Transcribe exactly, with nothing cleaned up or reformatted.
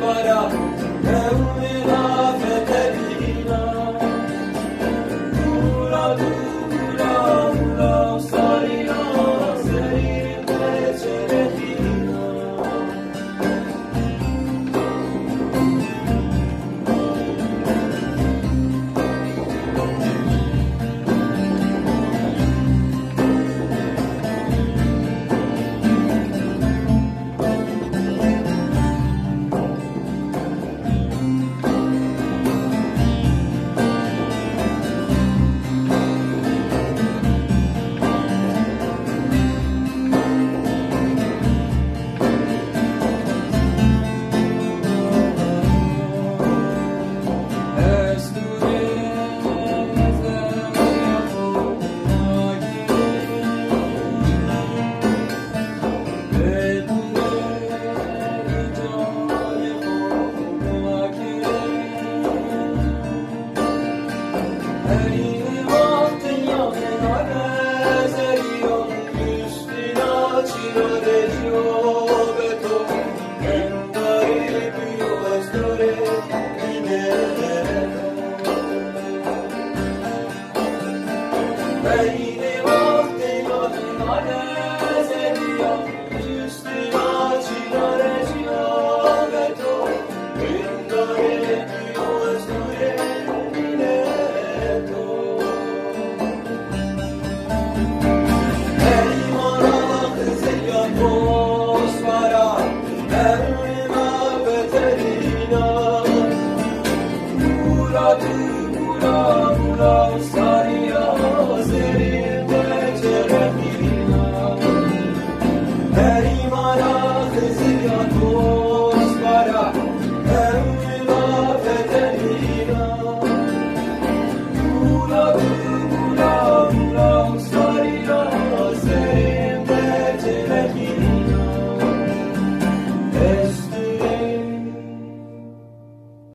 Para